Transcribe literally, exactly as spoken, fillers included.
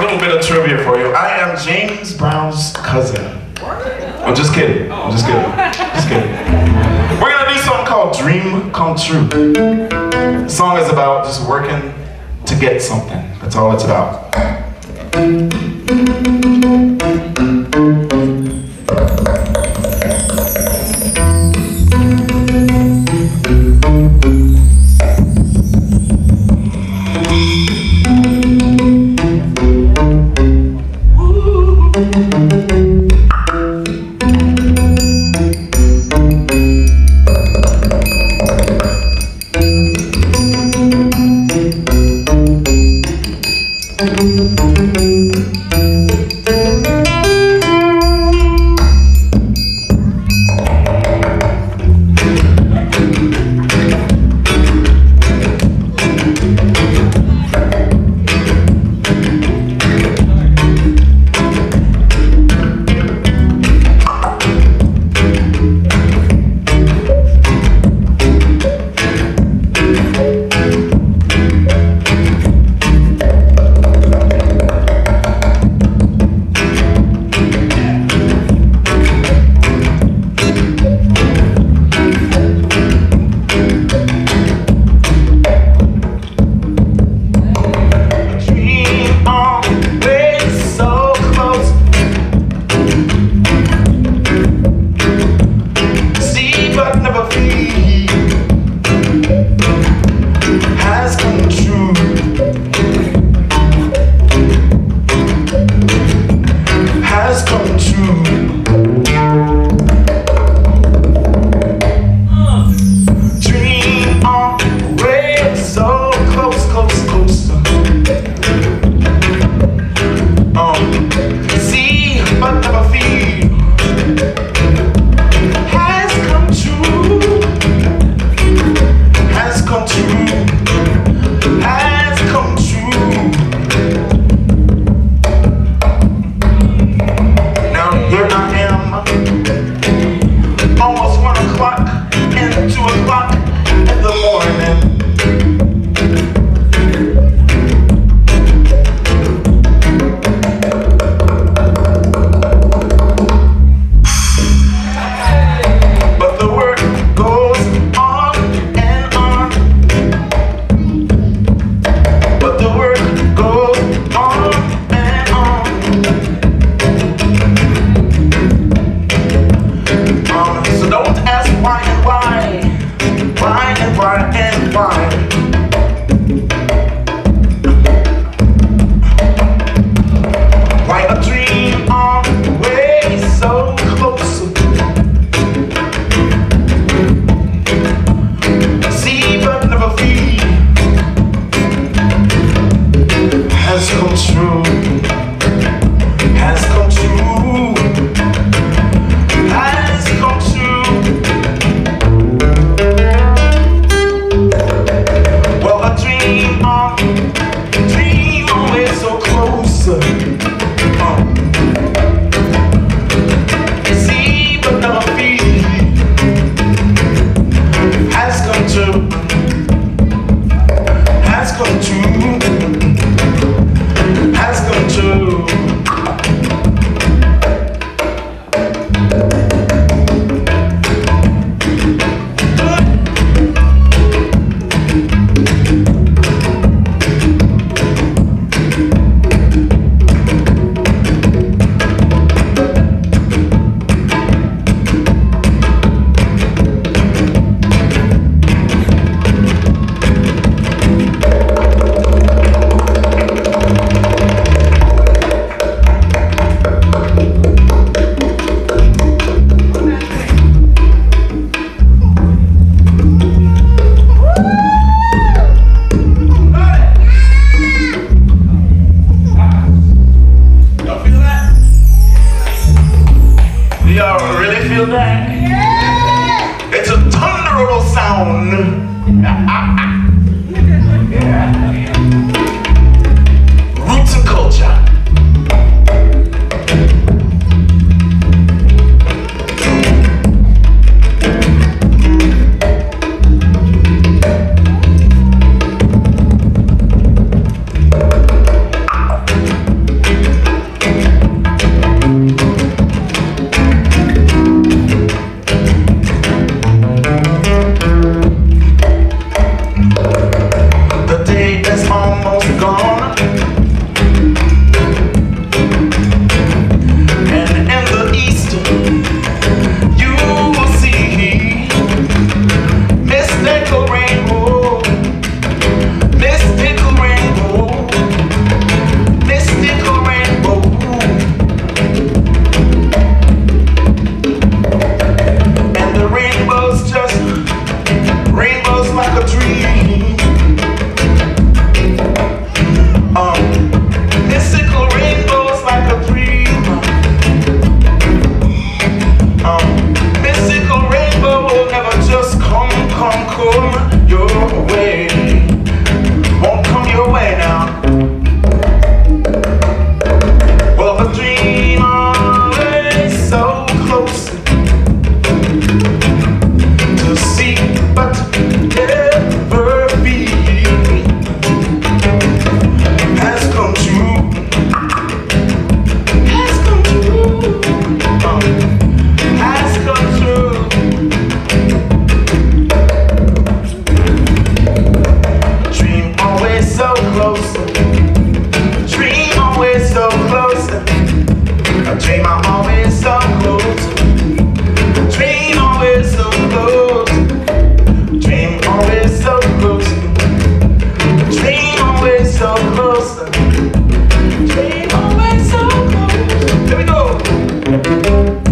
a little bit of trivia for you. I am James Brown's cousin. I'm just kidding. I'm just kidding. Just kidding. We're gonna do something called Dream Come True. The song is about just working to get something. That's all it's about. Has come true. Has come true. Stay home and so cold. Here we go.